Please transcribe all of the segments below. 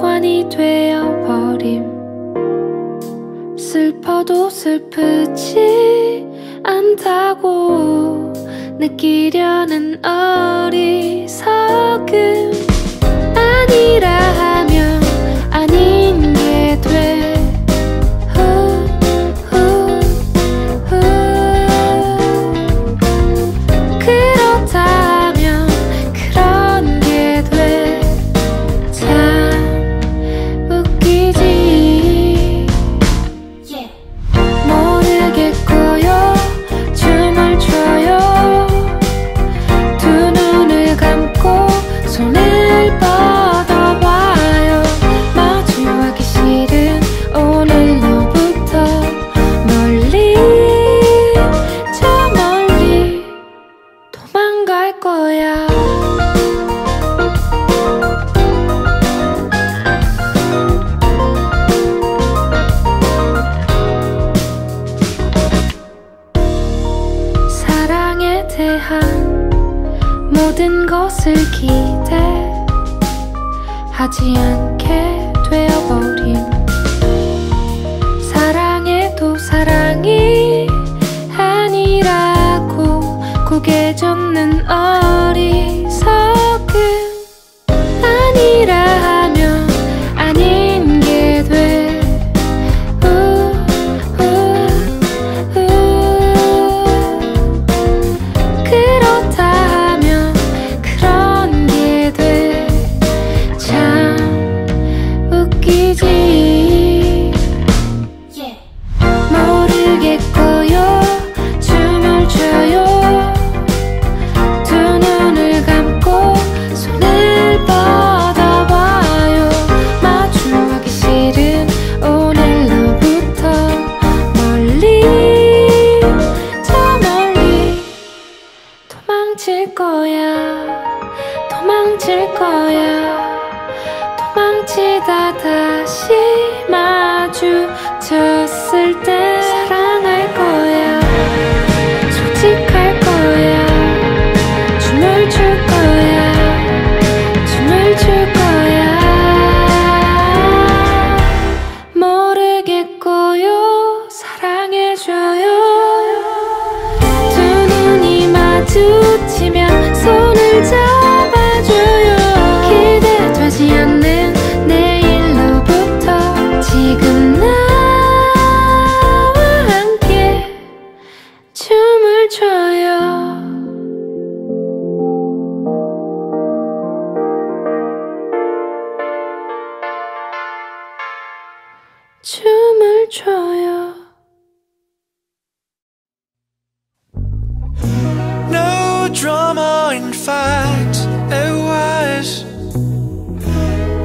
습관이 되어버림. 슬퍼도 슬프지 않다고 느끼려는 어리석음. 아니라 하면 아닌 게 돼. 그렇다면 그런 게 돼. 참 웃기지. 모르겠고요. 춤을 춰요. 두 눈을 감고 손을 뻗어봐요. 마주하기 싫은 오늘로부터 멀리 저 멀리 도망갈 거야. 사랑에 대한 모든 것을 기대하지 않게 되어버린. 사랑해도 사랑이 아니라고 고개 젓는 어리석음. 아니라 하면 아닌 게 돼. 그렇다면 그런 게 돼. 참 웃기지. 모르겠고요. 춤을 춰요. 두 눈을 감고 손을 뻗어봐요. 마주하기 싫은 오늘로부터 멀리 저 멀리 도망칠 거야. 도망칠 거야. 도망치다 다시 마주쳤을 때 사랑할 거야. 솔직할 거야. 춤을 출 거야. 춤을 출 거야. 모르겠고요. 사랑해줘요. 두 눈이 마주치면 손을 잡아줘요. 기대되지 않는 내일로부터 지금 나와 함께 춤을 춰요. 춤을 춰요. No drama, in fact, it was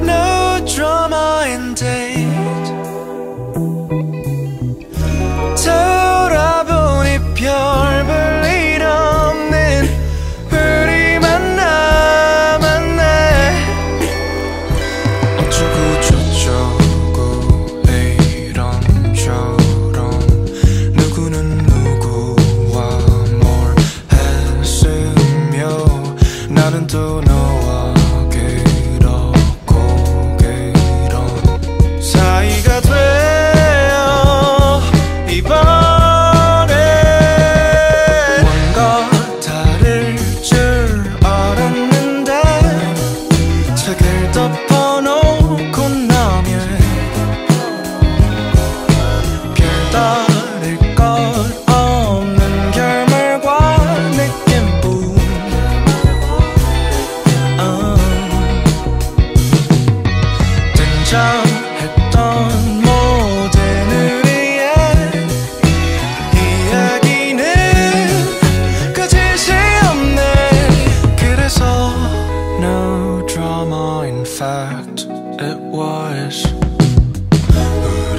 no drama indeed. 돌아보니 별볼 일 없는 우리만 남았네. 어쩌고 저쩌고 이런저런 누구는 누구와 뭘 했으며 나는 또 너와 그렇고 그런 사이가 돼요. 이번엔 뭔가 다를 줄 알았는데 책을 덮어놓고 나면 별다를 것 없는 결말과 느낌뿐. 등장했던 모든 우리의 이야기는 끝이 없네. 그래서 no drama, in fact, it was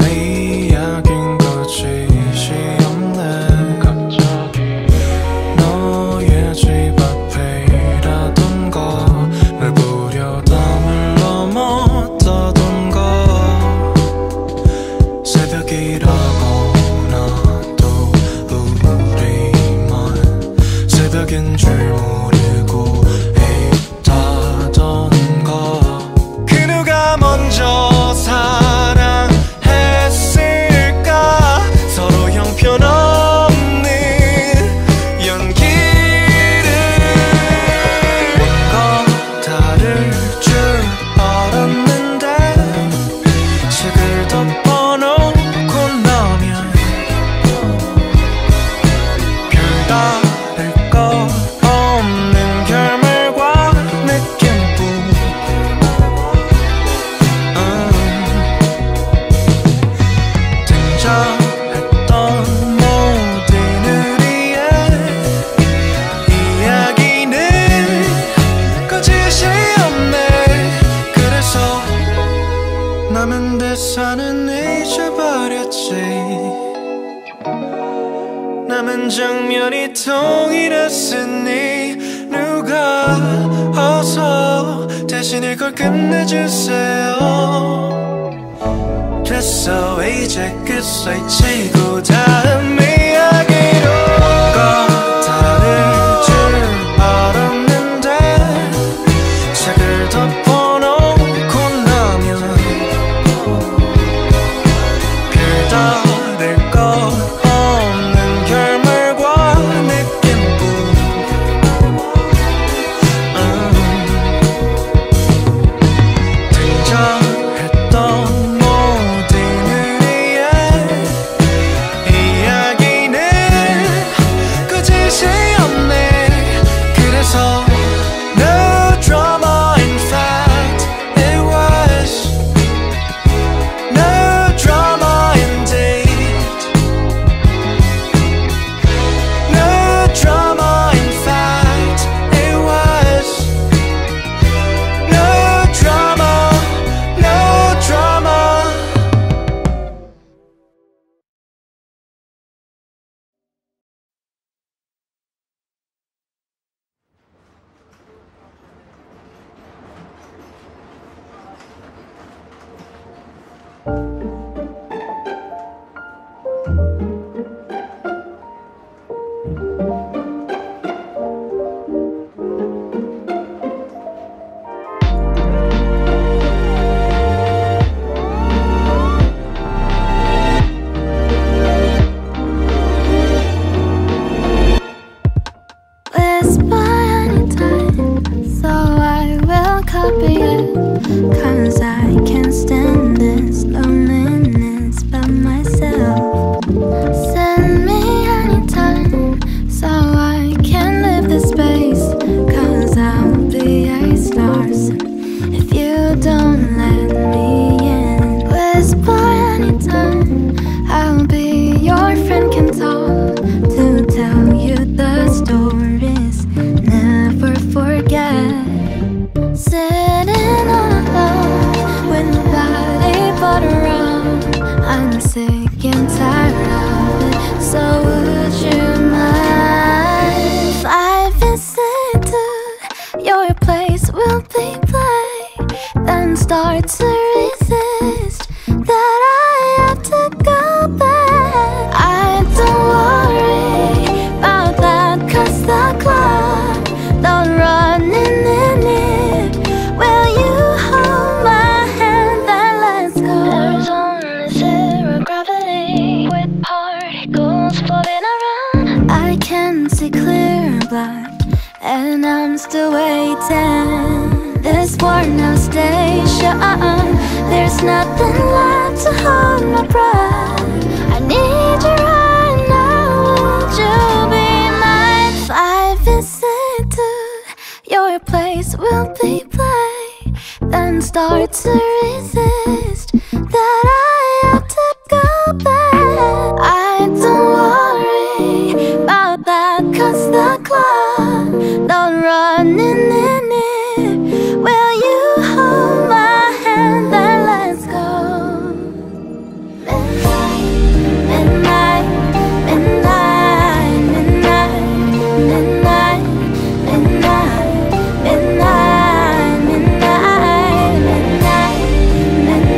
우리 이야기인 거지 시험네. 너의 집 앞에 일하던 거날 보려 담을 넘어 떠던 거 새벽이라거나 또 우리만 새벽인 줄 모르고 있다던 거. 그 누가 누가 먼저 사랑했을까? 서로 형편없는 연기를 거다를 줄 알았는데 책을 덮어놓고 나면 별다를 거 했던 모든 우리의 이야기는 거짓이 없네. 그래서 남은 대사는 잊어버렸지. 남은 장면이 동일했으니 누가 어서 대신 이걸 끝내주세요. 됐어 이제 끝을 치고 다음 이야기로. 거다를 줄 알았는데 책을 덮어놓고 나면 별다를 것 없는 결말과 느낌뿐. 등장했던 Cause I can't stand this loneliness by myself. Send me anytime so I can leave this space. Cause I'll be a star if you don't let me in. Whisper anytime, I'll be your friend, can talk to tell you the stories never forget. Sitting all alone with nobody but around, I'm sick and tired of it, so would you mind? If I visit to your place, will be play, then start to resist that I have to go back. I don't worry about that, cause the clock don't run in it. And I'm still waiting. This worn out station, there's nothing left to hold my breath. I need you right now, would you be mine? If I visit to your place, will be play, then start to resist that I have to go back. I don't worry about that, cause the clock don't run in it. Will you hold my hand and let's go? Midnight, midnight, midnight, midnight, midnight, midnight, midnight, midnight, midnight, midnight, midnight.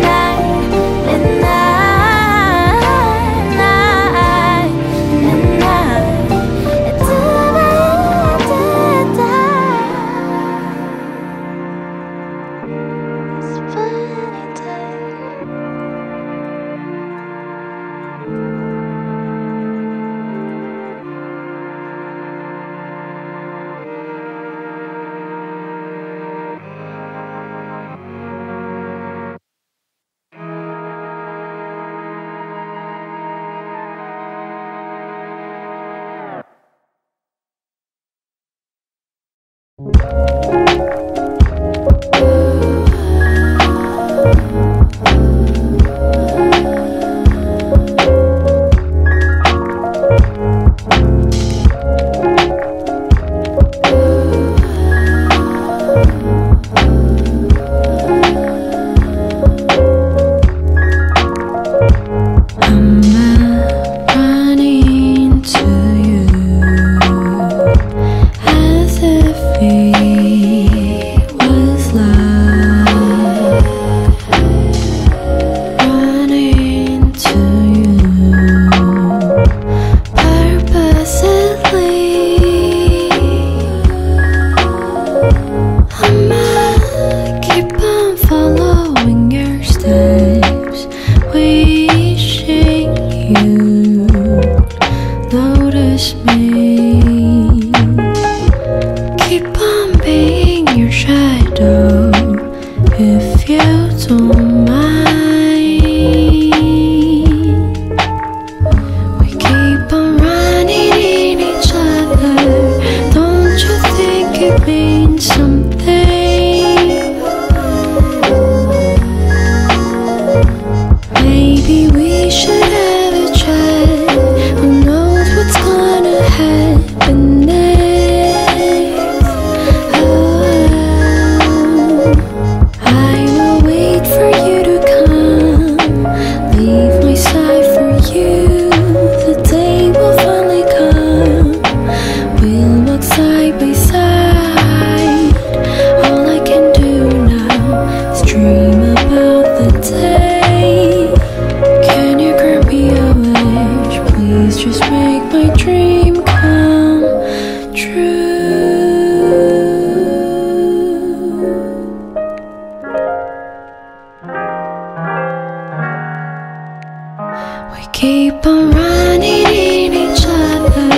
Keep on running in each other.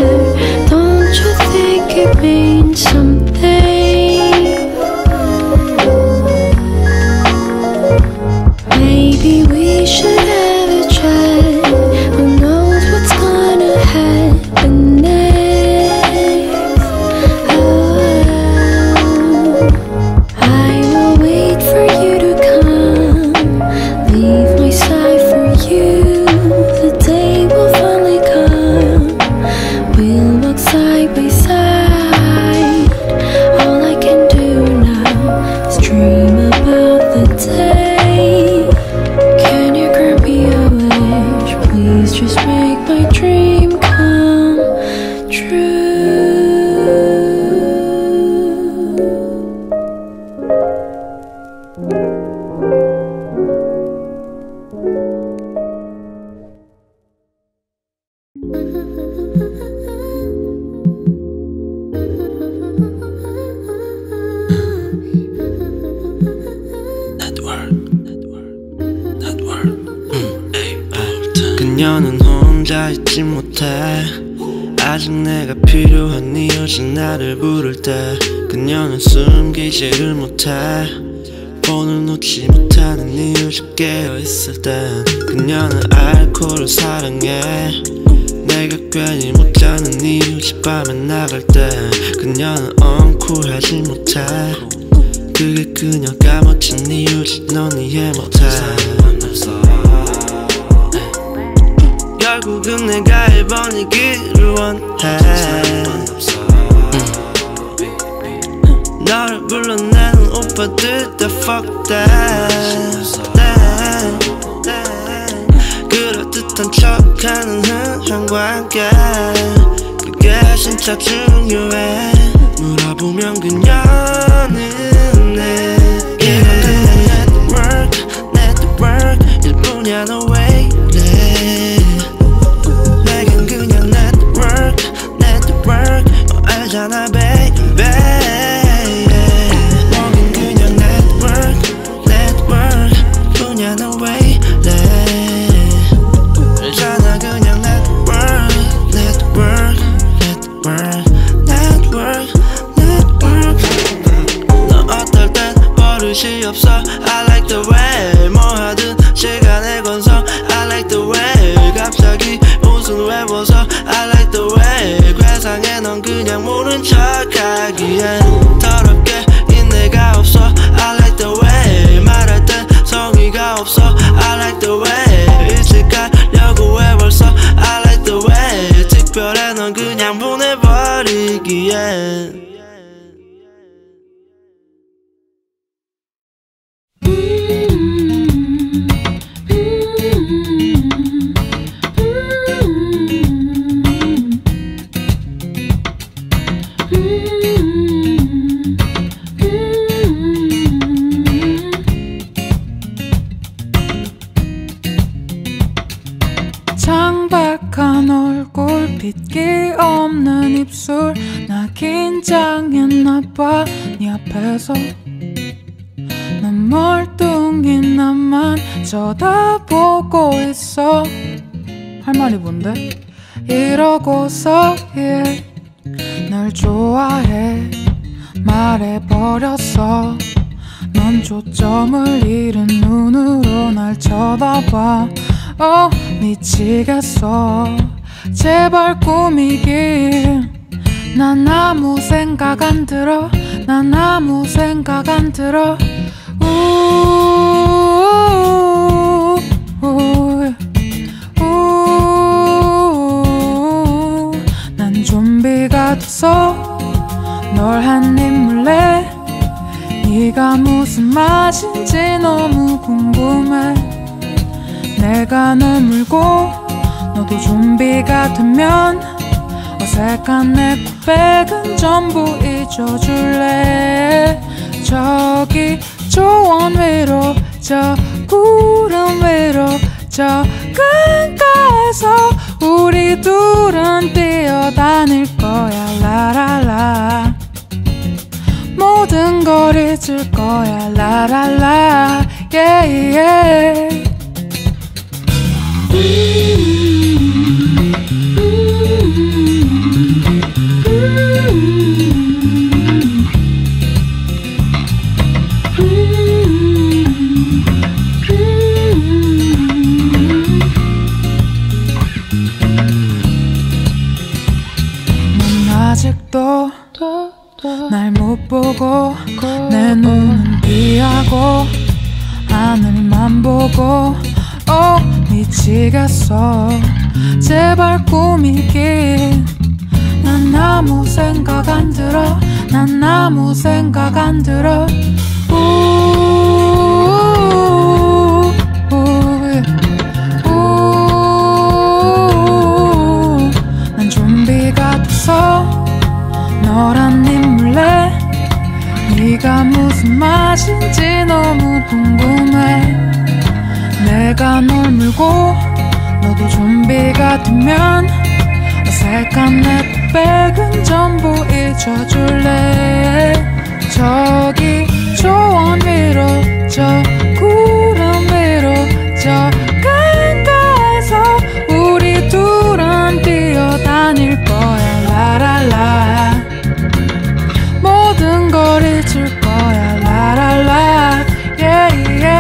Don't you think it means something? Maybe we should have a try. Who knows what's gonna happen next? Oh, I will wait for you to come. Leave my side for you. Just make my dream come true. 그녀는 혼자 있지 못해. 아직 내가 필요한 이유지 나를 부를 때. 그녀는 숨기지를 못해. 폰을 놓지 못하는 이유지 깨어있을 땐. 그녀는 알코올을 사랑해. 내가 괜히 못 자는 이유지 밤에 나갈 때. 그녀는 uncool하지 못해. 그게 그녀가 멋진 이유지 넌 이해 못해. 결국은 내가 1번이기를 원해. 너를 불러내는 오빠들 다 fuck that. 그럴듯한 척하는 흥황과 함께 그게 진짜 중요해. 물어보면 그녀는 내게 network, network 일 뿐이야. 너 왜 이래? 알잖아 baby. 뭐긴 그냥 network, network 그냥 너 왜 이래? 알잖아 그냥 network, network, network, network, network. 너 어떨 땐 버릇이 없어. I like the way. 뭐 하든 시간의 건성. I like the way. 갑자기 웃음 외워서 I like the way. 세상에 넌 그냥 모른 척하기엔 더럽게 인내가 없어. I like the way. 말할 땐 성의가 없어. I like the way. 일찍 가려고 해 벌써. I like the way. 특별해 넌 그냥 보내버리기엔. 창백한 얼굴, 핏기 없는 입술. 나 긴장했나봐 네 앞에서. 난 멀뚱히 나만 쳐다보고 있어. 할 말이 뭔데? 이러고서 예 널 좋아해 말해버렸어. 넌 초점을 잃은 눈으로 날 쳐다봐. 미치겠어. 제발 꾸미길. 난 아무 생각 안 들어. 난 아무 생각 안 들어. 난 좀비가 됐어. 널 한 입 물래. 네가 무슨 맛인지 너무 궁금해. 내가 널 물고 너도 좀비가 되면 어색한 내 고백은 전부 잊어줄래. 저기 초원 위로 저 구름 위로 저 강가에서 우리 둘은 뛰어다닐 거야. 라라라. 모든 걸 잊을 거야. 라라라. yeah, yeah. 안 보고 미치겠어. 제발 꾸미긴. 난 아무 생각 안 들어. 난 아무 생각 안 들어. 난 준비가 됐어. 너란 인물래. 네가 무슨 맛인지 너무 궁금해. 내가 널 물고 너도 준비가 되면 어색한 내 백은 전부 잊어줄래. 저기 초원 위로 저 구름 위로 저 강가에서 우리 둘은 뛰어다닐 거야. 라라라 모든 걸 잊을 거야. 라라라 yeah, yeah.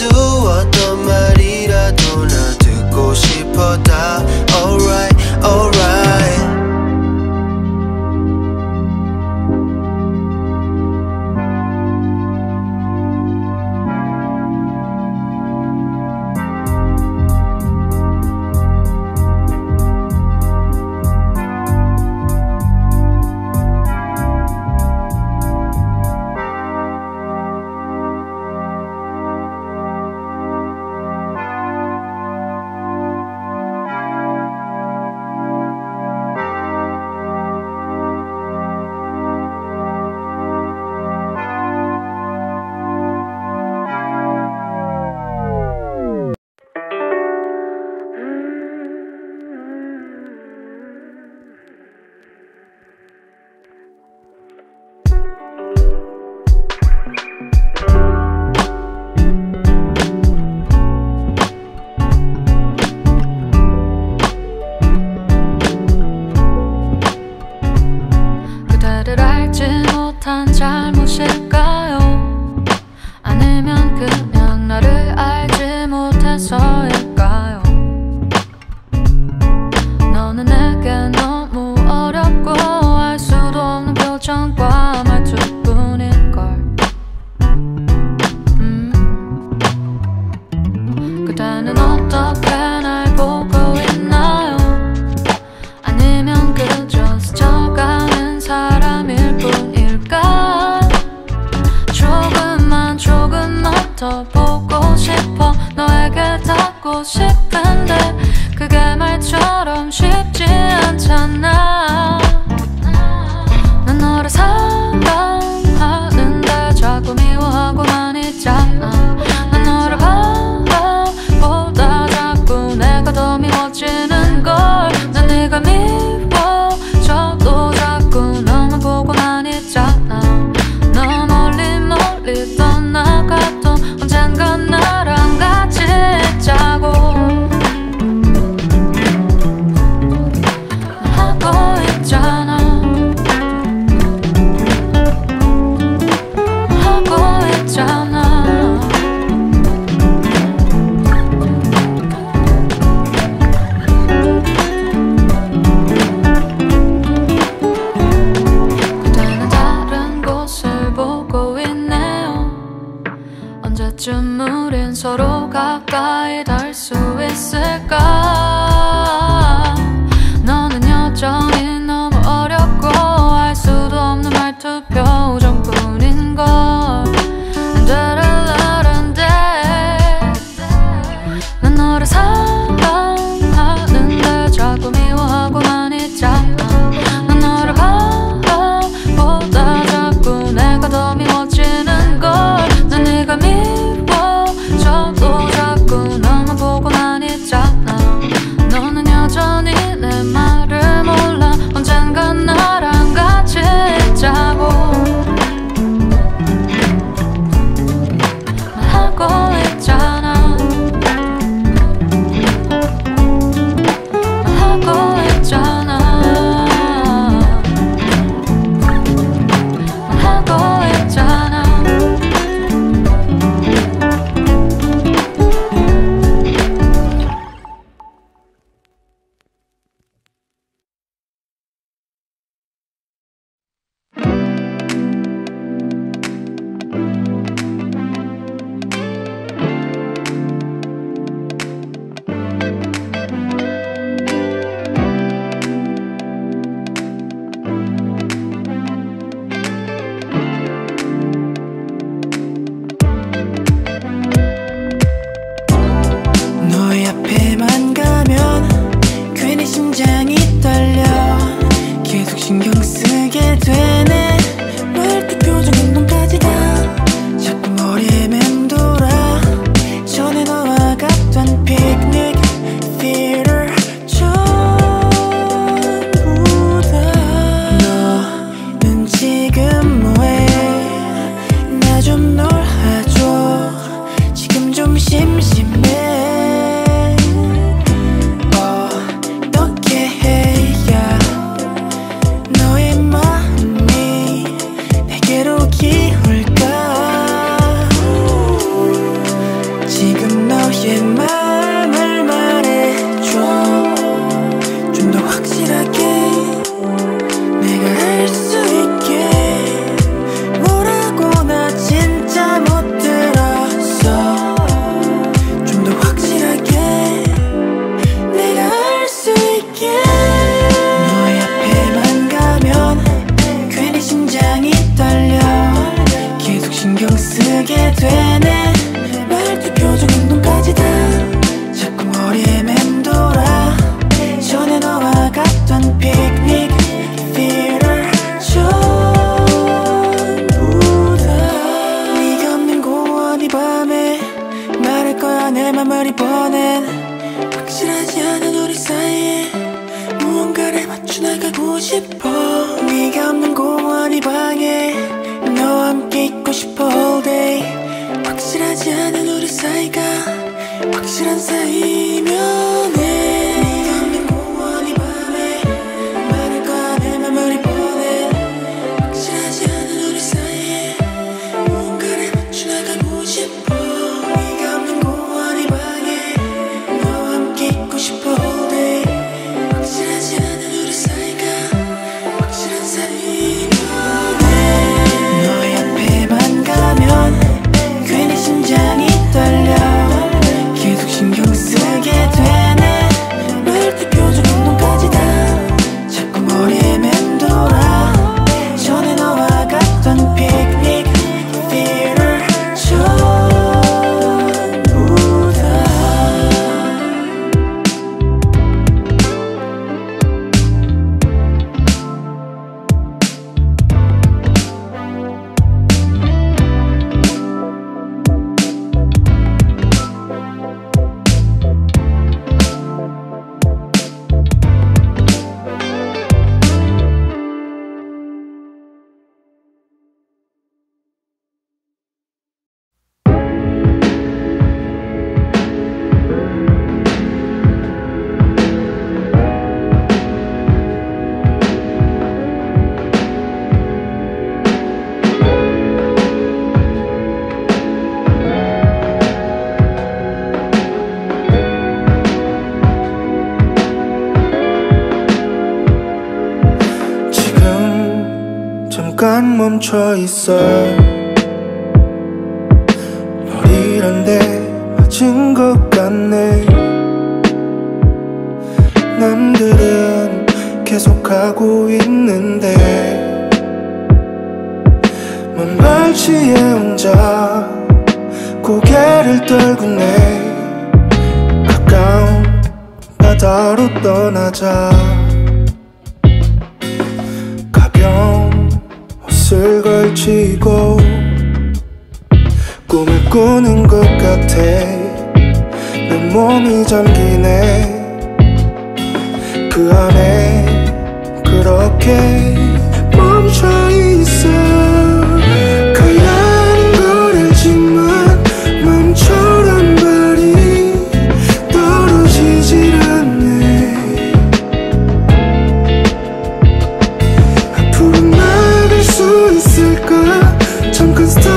Do 걸까요? 너는 내게 너무 어렵고 알 수도 없는 표정과 말투뿐일걸. 그대는 어떻게 날 보고 있나요? 아니면 그저 스쳐가는 사람일 뿐일까? 조금만 더 보고 싶어. 너에게 닿고 싶은데 그게 말처럼 쉽지 않잖아. 난 너를 사랑하는데 자꾸 미워하고만 있잖아. 난 너를 바라보다 자꾸 내가 더 미워지는 걸. 난 네가 미워져도 자꾸 너만 보고만 있잖아. 너 멀리 멀리 떠나가도 언젠가 나랑 같이 자고 하고 있잖아. 하고 있잖아. 그대는 다른 곳을 보고 있네요. 언제쯤 우린 서로 가까이 닿을 수 있을까? 너는 여전히 너무 어렵고 알 수도 없는 말투 표정뿐인걸. 안돼라라란데 난 너를 사랑하는데 자꾸 미워하고만 있잖아. 난 너를 바라보다 자꾸 내가 더 미워지는 걸. 난 네가 미워져도 자꾸 너만 보고만 있잖아. 너는 여전히 내 말을 몰라. 언젠가 나랑 같이 자고 하고 있잖아. 하고 있잖아. 하고 있잖아. 잠깐 멈춰있어. 널 잃었네, 맞은 것 같네. 남들은 계속하고 있는데 먼 발치에 혼자 고개를 떨구네. 가까운 바다로 떠나자. 옷을 걸치고 꿈을 꾸는 것 같아. 내 몸이 잠기네. 그 안에 그렇게 멈춰있어. 가야하는 걸 알지만 맘처럼 발이 떨어지질 않네. 앞으로 잠깐 스톱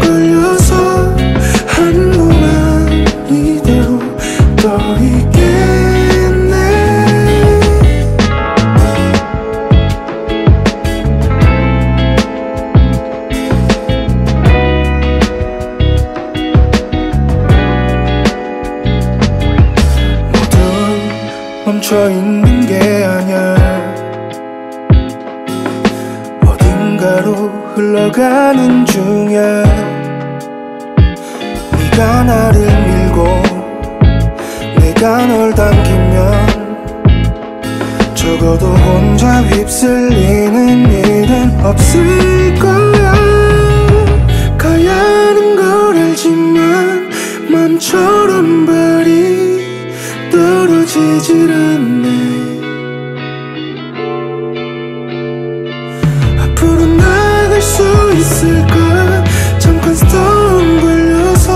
걸려서 한 몸만 이대로 떠 있겠네. 모두 멈춰있는 게 아냐. 어딘가로 흘러가는 중이야. 네가 나를 밀고 내가 널 당기면 적어도 혼자 휩쓸리는 일은 없을 거야. 가야 하는 걸 알지만 맘처럼 발이 떨어지질 않네. 앞으로 나갈 수 있을까? 잠깐 스톱 걸려서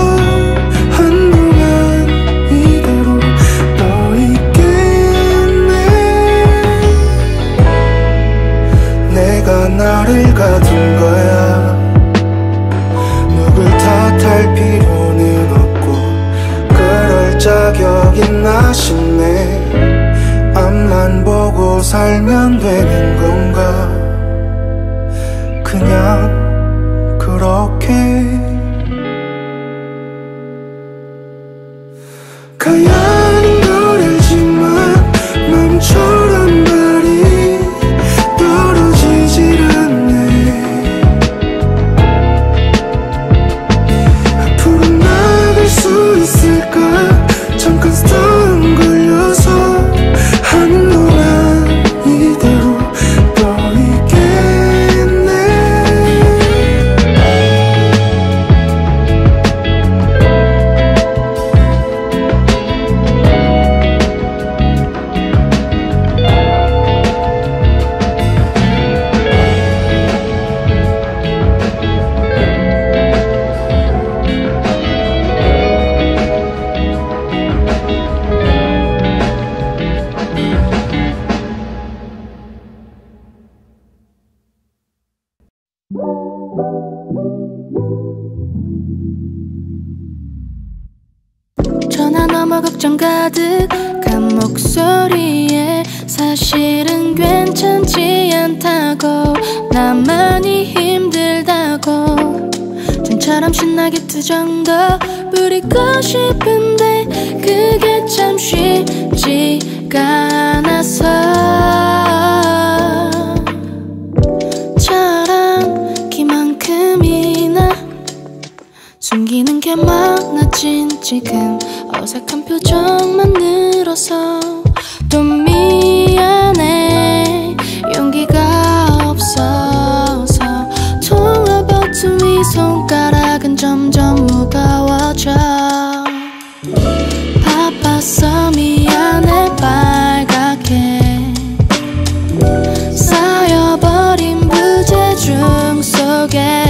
한동안 이대로 떠 있겠네. 내가 나를 가둔 거야. 누굴 탓할 필요는 없고 그럴 자격이나 싶네. 앞만 보고 살면 되는 건가? 그냥 그렇게 가야 하는 걸 알지만 맘처럼 발이 떨어지질 않네. 앞으로 나갈 수 있을까? 잠깐 스톱 걸려서 한동안 이대로 떠 있게. 전화 넘어 걱정 가득한 목소리에 사실은 괜찮지 않다고 나만이 힘들다고 좀처럼 신나게 투정도 부리고 싶은데 그게 참 쉽지가 않아서 숨기는 게 많아진 지금 어색한 표정만 늘어서 또 미안해. 용기가 없어서 통화 버튼 위 손가락은 점점 무거워져. 바빴어 미안해 빨갛게 쌓여버린 부재중 속에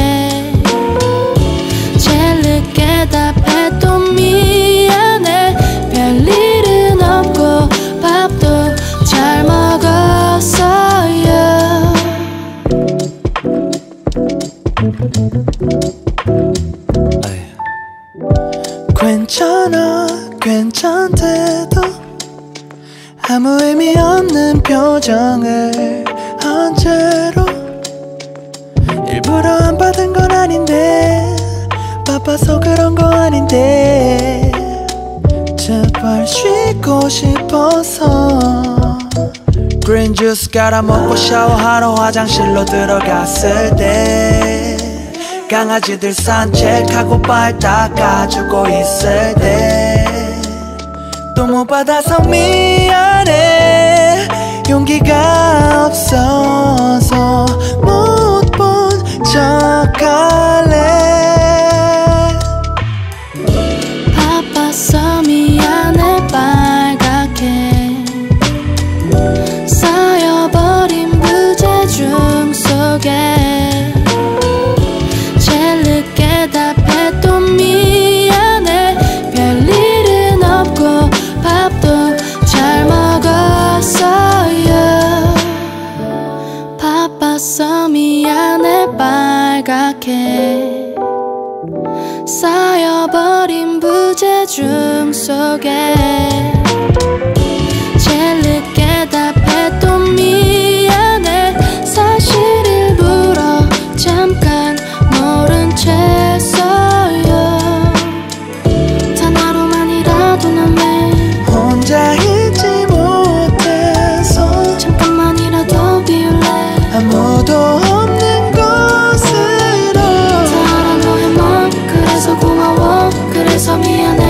대답해도 미안해. 별일은 없고 밥도 잘 먹었어요. 괜찮아 괜찮대도 아무 의미 없는 표정을 한 채로 일부러 안 받은 건 아닌데, 바빠서 그런 거 아닌데, 제발 쉬고 싶어서. Green juice 갈아 먹고 샤워하러 화장실로 들어갔을 때, 강아지들 산책하고 발 닦아주고 있을 때, 또 못 받아서 미안해. 용기가 없어서 못 본 척할래. 바빠서 미안해. 빨갛게 쌓여버린 부재중 속에 미안해. 빨갛게 쌓여버린 부재중 속에 제일 늦게 답해도 미안해. 사실 일부러 잠깐 모른 채 써요. 단 하루만이라도 난 매일 혼자 있지 못해서 잠깐만이라도 비울래. 아무도 없는 곳으로 다 알아. 너의 맘 그래서 고마워. 그래서 미안해.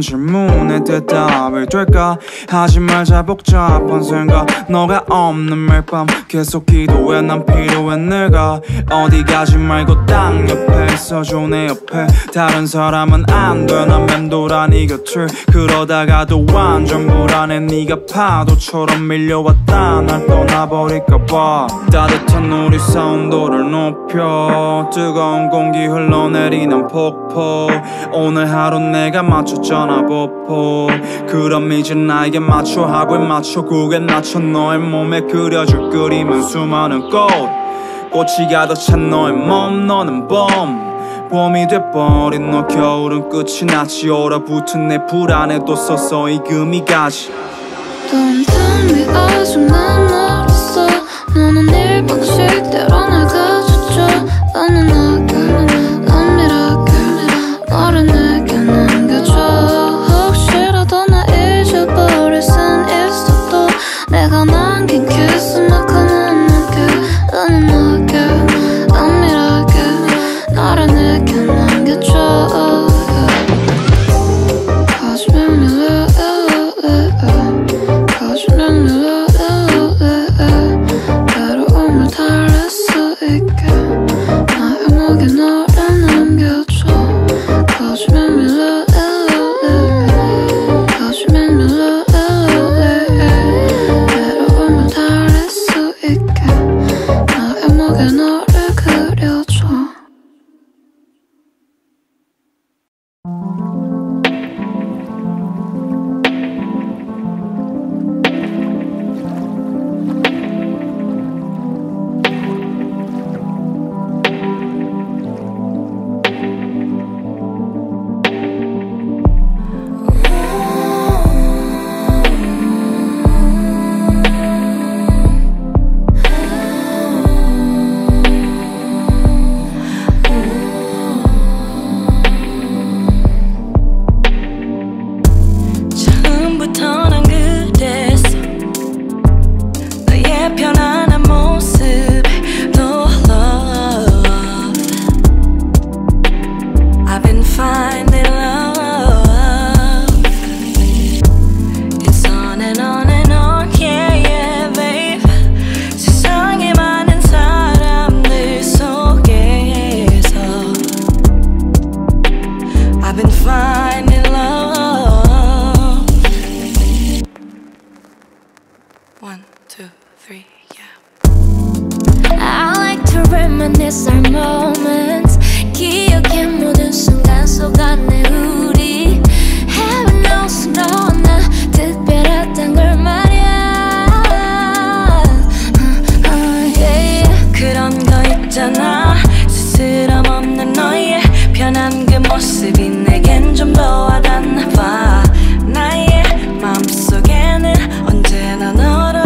질문에 대답을 될까. 하지만 잘 복잡한 생각. 너가 없는 매일 밤 계속 기도해. 난 필요해 내가. 어디 가지 말고 딱 옆에 있어줘. 내 옆에 다른 사람은 안 돼. 난 맴돌아 네 곁을. 그러다가도 완전 불안해. 네가 파도처럼 밀려왔다. 날 떠나버릴까봐. 따뜻한 우리 사운드를 높여. 뜨거운 공기 흘러내리는 폭포. 오늘 하루 내가 맞췄잖아 보포. 그럼 이제 나에게 맞춰. 하고에 맞춰 곡에 맞춰. 너의 몸에 그려줄 그림은 수많은 꽃. 꽃이 가득 찬 너의 몸. 너는 봄. 봄이 돼버린 너. 겨울은 끝이 났지. 얼어붙은 내 불안에 또 서서히 금이 가지. Don't tell me 아직 난 멀었어. 너는 1박씩 때로 날 가져줘. 나는 아껴. 난 미라클. 너를 내게 남겨줘. 혹시라도 나 잊어버릴 순 있어도 내가 남긴 키스만큼은 남겨. 나는 아껴. 난 미라클. 너를 내게 남겨줘. Cause you made me love. Better on my tires. 내 편안한 모습 No love I've been finding love It's on and on and on Yeah yeah babe 세상에 많은 사람들 속에서 I've been finding love 1, 2, 3, yeah. I like to reminisce our moments. 기억의 모든 순간 속 안에 우리. Heaven knows 너나 특별했던 걸 말야. Yeah. 그런 거 있잖아. 스스럼 없는 너의 편한 그 모습이 내겐 좀 더 와닿나 봐. 나의 마음속에는 언제나 너로.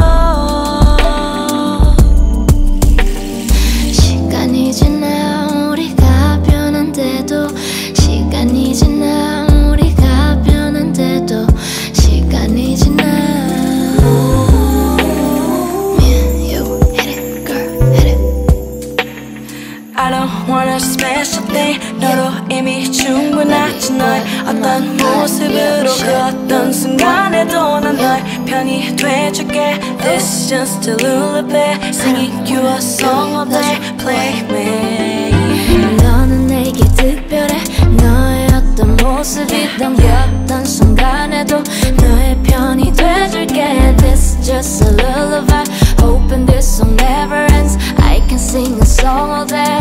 I don't want a special day 너로 이미 충분하지 너의 어떤 모습으로 그 어떤 순간에도 난 너의 편이 돼줄게 This is just a lullaby Singing you a song all day Play me 너는 내게 특별해 너의 어떤 모습이 던 그 어떤 순간에도 너의 편이 돼줄게 This is just a lullaby Hoping this song never ends I can sing a song all day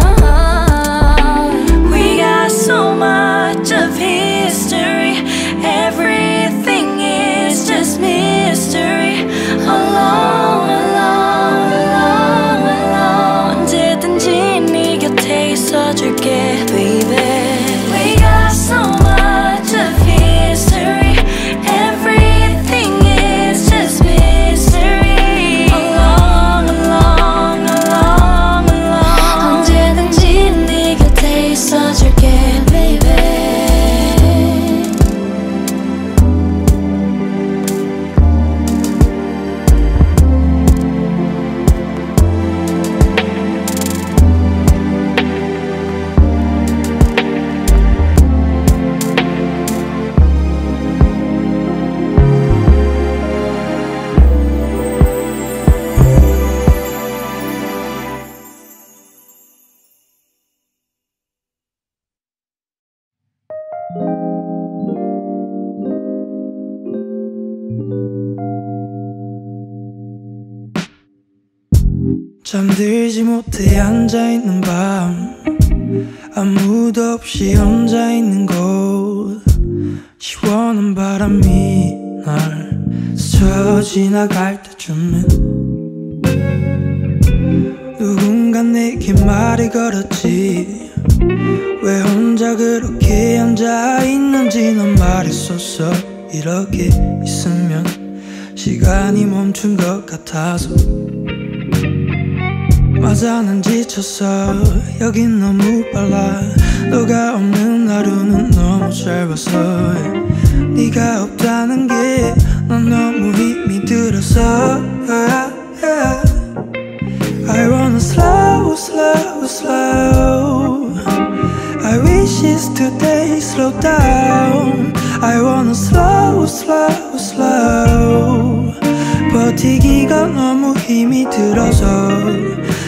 So much of history, everything is just mystery. Alone, alone, alone, alone. 언제든지 네 곁에 있어줄게, baby. We got so much of history, everything is just mystery. Alone, alone, alone, alone. 언제든지 네 곁에 있어줄게. 잠들지 못해 앉아있는 밤 아무도 없이 혼자있는 곳 시원한 바람이 날 스쳐 지나갈 때쯤엔 누군가 내게 말을 걸었지 왜 혼자 그렇게 앉아있는지 넌 말했었어 이렇게 있으면 시간이 멈춘 것 같아서 맞아 난 지쳤어 여긴 너무 빨라 너가 없는 하루는 너무 짧아서 네가 없다는 게 난 너무 힘이 들어서 I wanna slow, slow, slow I wish it's today, slow down I wanna slow, slow, slow 버티기가 너무 힘이 들어서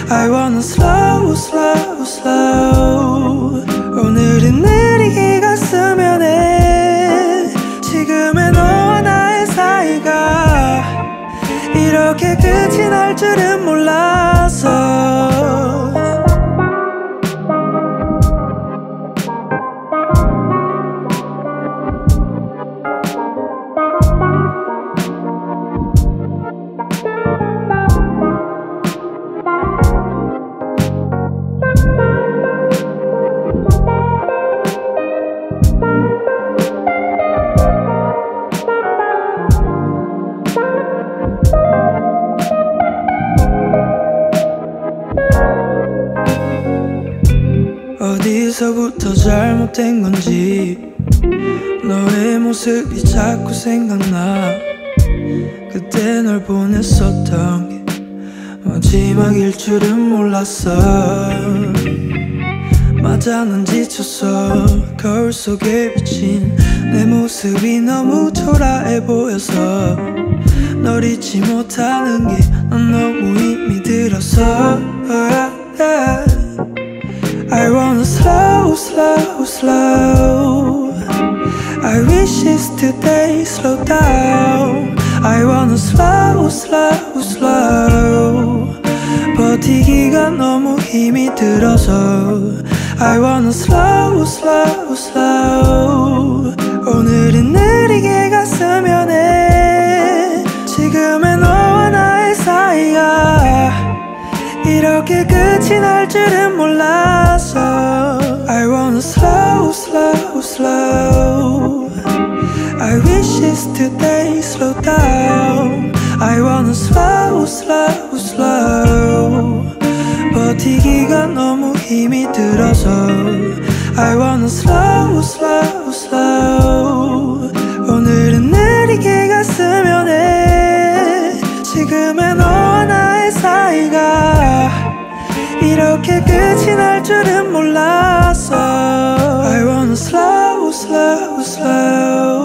I wanna slow, slow, slow 오늘은 느리기가 스며네 지금의 너와 나의 사이가 이렇게 끝이 날 줄은 몰라서 어디서부터 잘못된 건지 너의 모습이 자꾸 생각나 그때 널 보냈었던 게 마지막일 줄은 몰랐어. 맞아, 난 지쳤어. 거울 속에 비친 내 모습이 너무 초라해 보여서 널 잊지 못하는 게 난 너무 힘이 들었어. I wanna slow, slow, slow. I wish it's today, slow down. I wanna slow, slow, slow. 버티기가 너무 힘이 들어서 I wanna slow, slow, slow. 오늘은 느리게 가슴면 해. 지금의 너와 나의 사이가 이렇게 끝이 날 줄은 몰랐어. I wanna slow, slow, slow. I wish it's today, slow down. I wanna slow, slow, slow. 버티기가 너무 힘이 들어서 I wanna slow, slow, slow. 오늘은 느리게 갔으면 해. 지금의 너와 나의 사이가 이렇게 끝이 날 줄은 몰랐어. I wanna slow, slow, slow.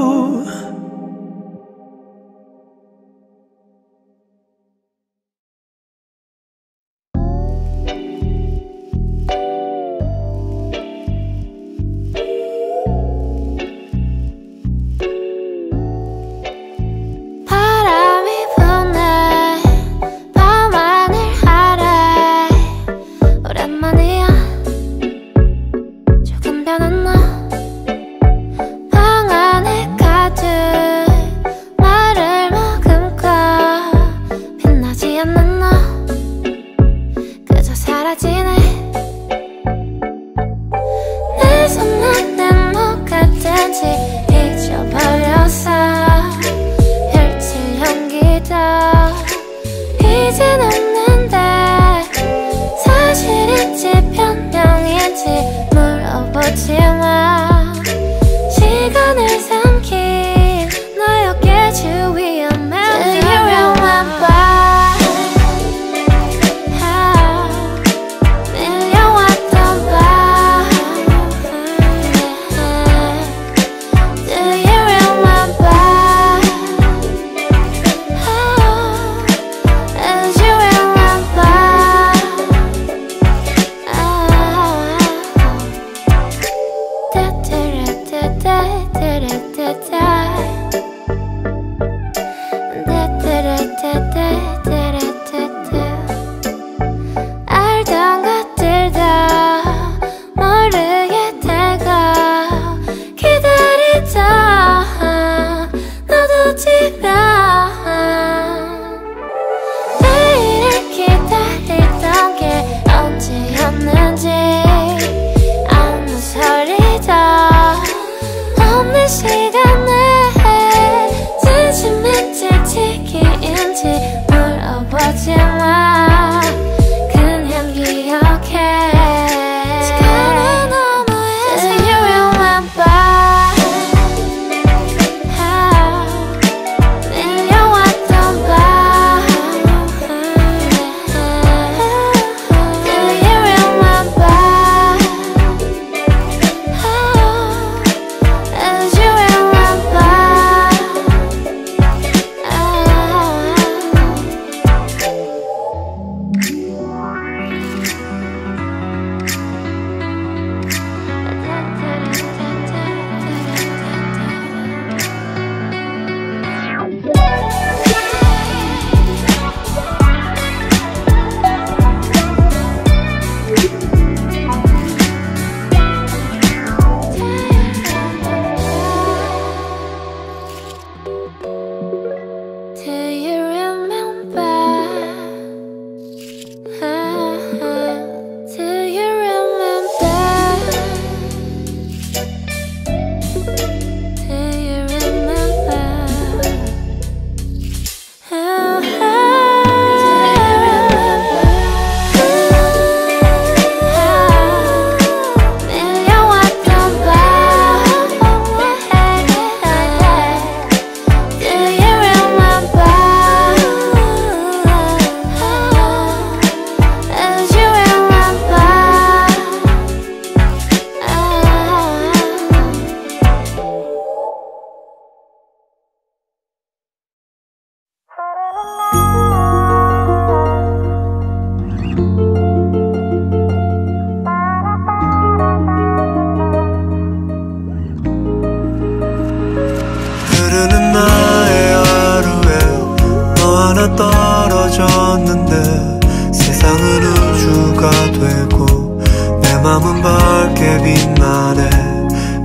마음은 밝게 빛나네.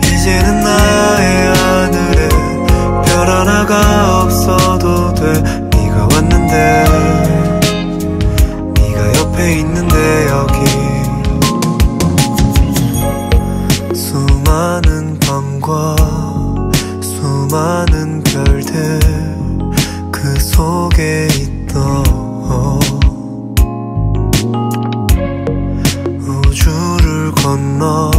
이제는 나의 하늘에 별 하나가 없어도 돼. 네가 왔는데, 네가 옆에 있는데 여기. 수많은 밤과 수많은 별들 그 속에 있던 우주를 건너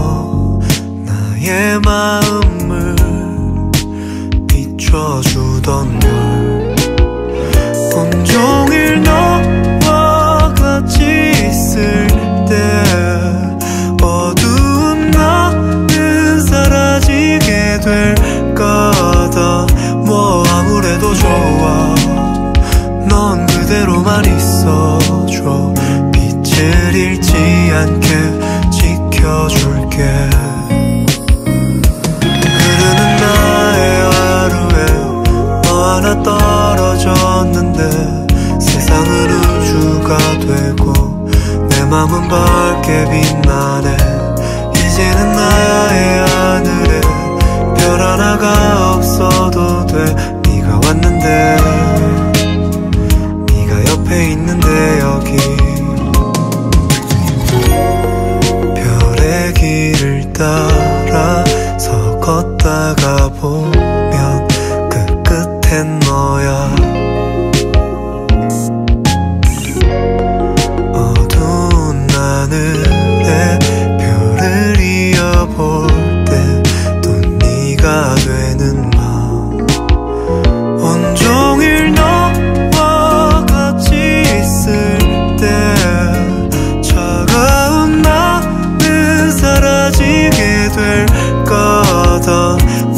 나의 마음을 비춰주던 널. 온종일 너와 같이 있을 때 어두운 나는 사라지게 될 거다. 뭐 아무래도 좋아. 넌 그대로만 있어줘. 빛을 잃지 않게 지켜줄게. 흐르는 나의 하루에 너 하나 떨어졌는데 세상은 우주가 되고 내 맘은 밝게 빛나네. 이제는 나의 하늘에 별 하나가 없어도 돼. 네가 왔는데, 옆에 있는데 여기. 별의 길을 따라서 걷다가 보면 그 끝엔 너야. 어두운 하늘에 별을 이어볼 때 또 네가 되는 밤. 온종일 너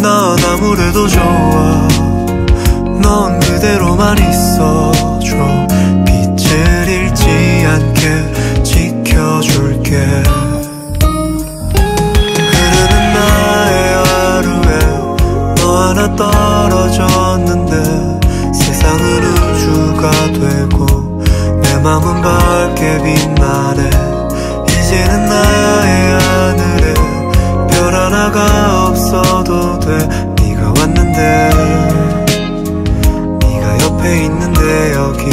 난 아무래도 좋아. 넌 그대로만 있어줘. 빛을 잃지 않게 지켜줄게. 흐르는 나의 하루에 너 하나 떨어졌는데 세상은 우주가 되고 내 맘은 밝게 빛나네. 이제는 나의 하늘에 별 하나가 없어도 돼. 네가 왔는데, 네가 옆에 있는데 여기.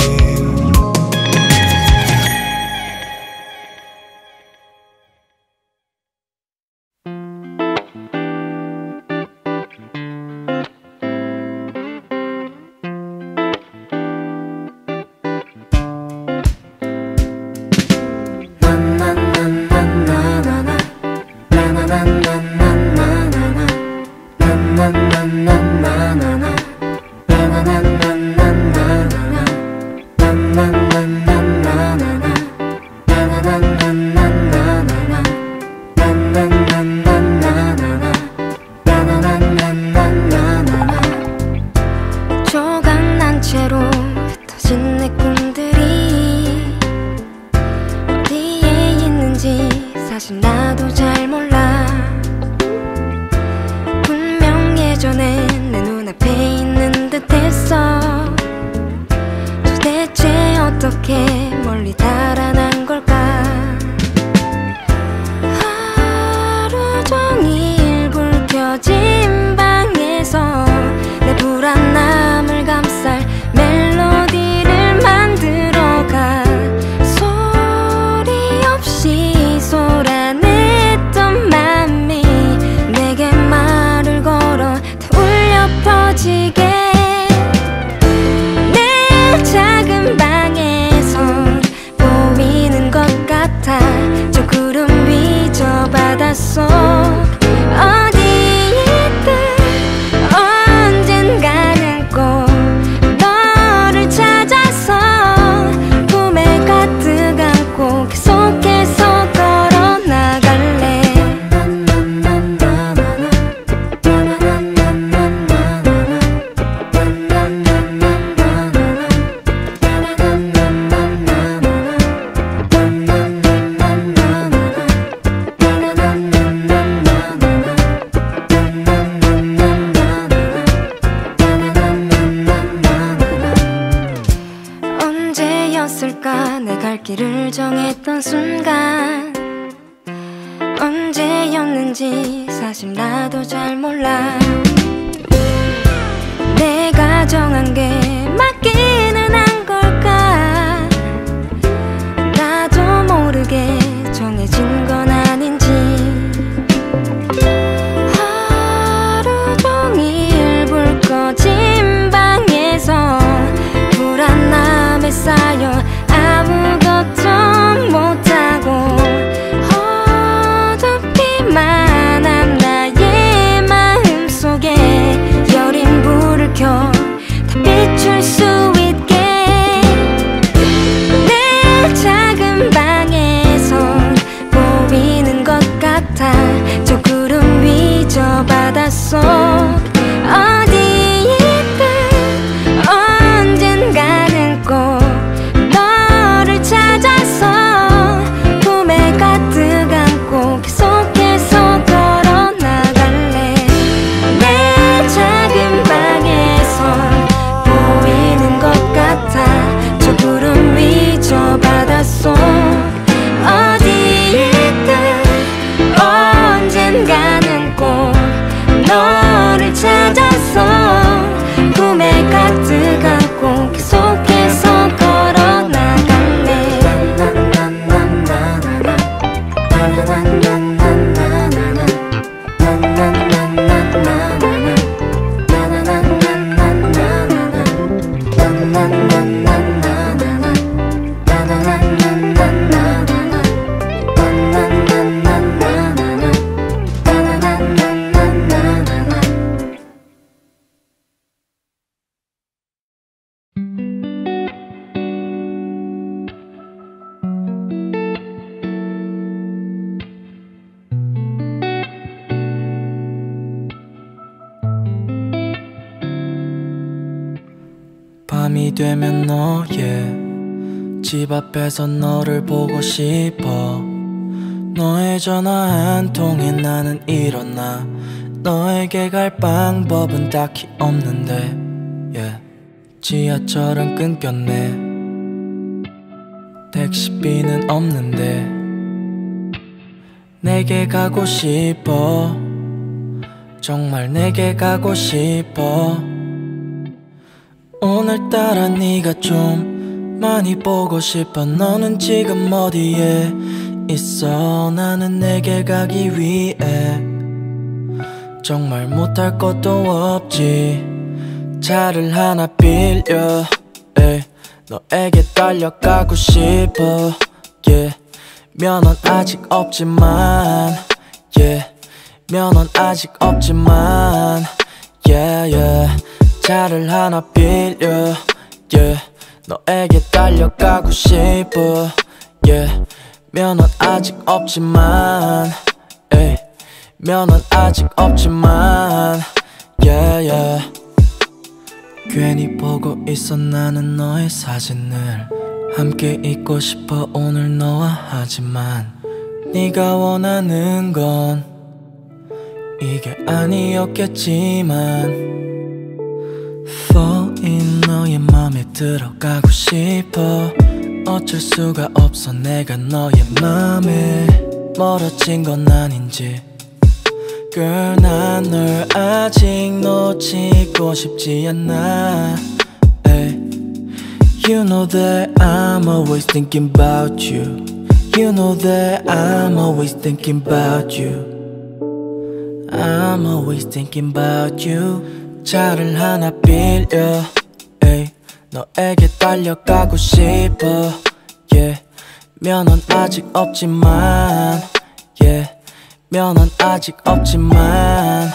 있었는지 사실 나도 잘 몰라. 내가 정한 게 맞기는 한 걸까? 나도 모르게 정해진 건 아닌지. 하루 종일 불 꺼진 방에서 불안함에 쌓여 아무것도 못하고 어둡기만 한 나의 마음 속에 여린 불을 켜 다 비출 수 있게. 내 작은 방에서 보이는 것 같아. 저 구름 위 저 바다 속 어디에 있든 언젠가는 꼭 너를 찾아서 품에 가득 안고 계속해서 걸어나갈래. 내 작은 방에서 보이는 것 같아. 저 구름 위 저 바다 속 어디에 있든 언젠가는 꼭 너를 찾아서 꿈에 가득 안고 계속해서 되면 너의 집 앞에서 너를 보고 싶어. 너의 전화 한 통에 나는 일어나. 너에게 갈 방법은 딱히 없는데 yeah. 지하철은 끊겼네. 택시비는 없는데 내게 가고 싶어. 정말 내게 가고 싶어. 오늘따라 네가 좀 많이 보고 싶어. 너는 지금 어디에 있어? 나는 내게 가기 위해 정말 못할 것도 없지. 차를 하나 빌려 에이. 너에게 달려가고 싶어 yeah. 면허는 아직 없지만 yeah. 면허는 아직 없지만 yeah, yeah. 차를 하나 빌려 yeah. 너에게 달려가고 싶어 yeah. 면허는 아직 없지만 에이. 면허는 아직 없지만 yeah, yeah. 괜히 보고 있어 나는 너의 사진을. 함께 있고 싶어 오늘 너와. 하지만 네가 원하는 건 이게 아니었겠지만 Fall in 너의 맘에 들어가고 싶어. 어쩔 수가 없어 내가 너의 맘에 멀어진 건 아닌지. Girl 난 널 아직 놓치고 싶지 않아 hey. You know that I'm always thinking about you. You know that I'm always thinking about you. I'm always thinking about you. 차를 하나 빌려 에이. 너에게 달려가고 싶어 yeah. 면허는 아직 없지만 yeah. 면허는 아직 없지만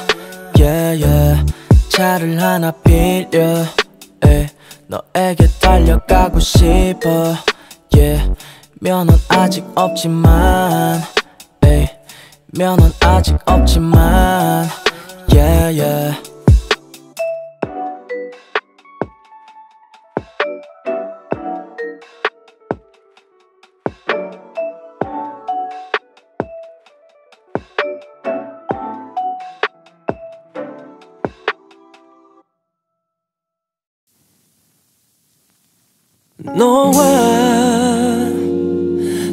yeah, yeah. 차를 하나 빌려 에이. 너에게 달려가고 싶어 yeah. 면허는 아직 없지만 에이. 면허는 아직 없지만 yeah, yeah. 너와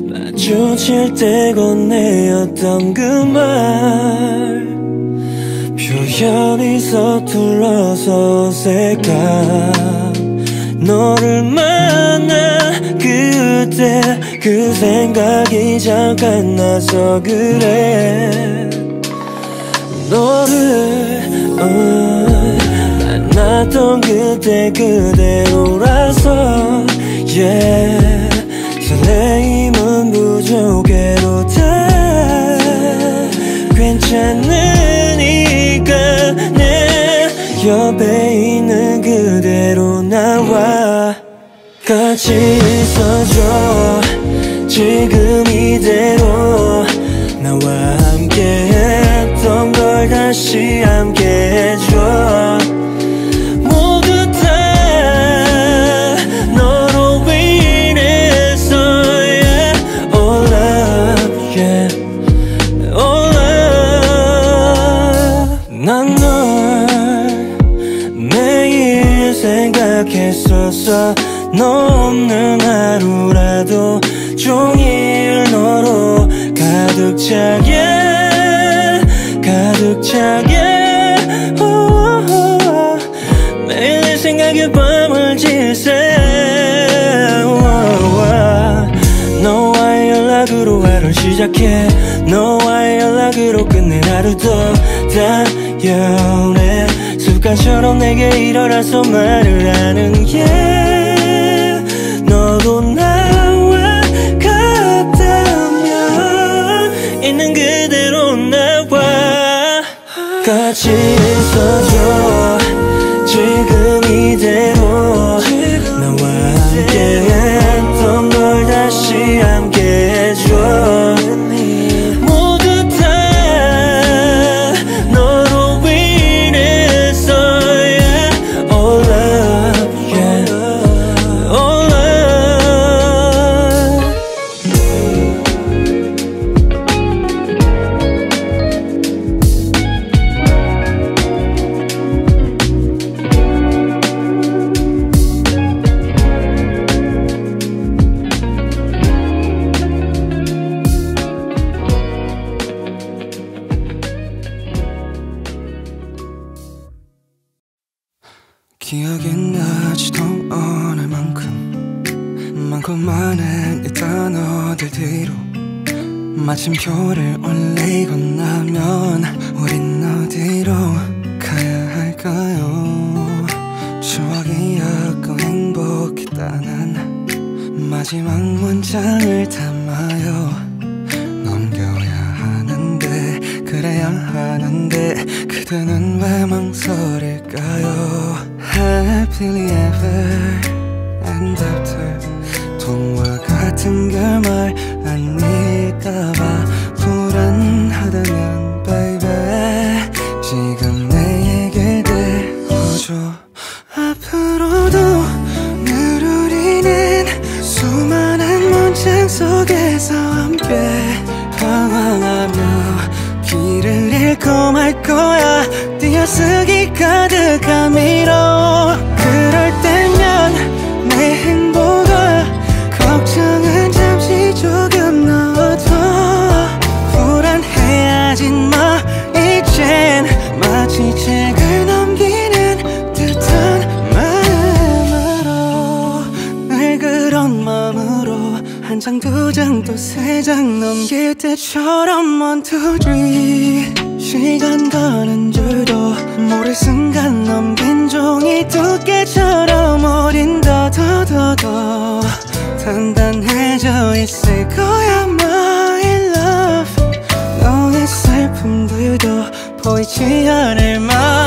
마주친 넘칠 때 건네었던 그 말, 표현이 서툴러서 어색한 너를 만나 그때 그 생각이 잠깐 나서 그래. 너를 만났던 그때 그대로라서 yeah. 설레임은 부족해도 다 괜찮으니까 내 옆에 있는 그대로 나와 같이 있어줘. 지금 이대로 나와 함께 했던 걸 다시 함께 해줘. 너 없는 하루라도 종일 너로 가득 차게 가득 차게 매일 내 생각에 밤을 지새. 너와의 연락으로 하루를 시작해 너와의 연락으로 끝낸 하루도 달려내. 습관처럼 내게 일어나서 말을 하는 게 너도 나와 같다면 있는 그대로 나와 같이 있어줘. 지금 이대로 나와 함께 했던 걸 다시 함께 해줘. 마침표를 올리고 나면 우린 어디로 가야 할까요? 추억이었고 행복했다는 마지막 문장을 담아요. 넘겨야 하는데 그래야 하는데 그대는 왜 망설일까요? Happily ever and after 동화 같은 결말 아닐까봐 불안하다면 baby 지금 내 얘기를 들어줘. 앞으로도 늘 우리는 수많은 문장 속에서 함께 방황하며 길을 잃고 말 거야. 띄어쓰기 가득한 미로 그럴 때면 내 행복을 걱정은 잠시 조금 넣어둬. 불안해하지 마 이젠 마치 책을 넘기는 듯한 마음으로 늘 그런 마음으로 한 장 두 장 또 세 장 넘길 때처럼 one two three 시간 가는 줄도 모를 순간 넘긴 종이 두께처럼 우린 더더더더 단단해져 있을 거야 my love. 너의 슬픔들도 보이지 않을 마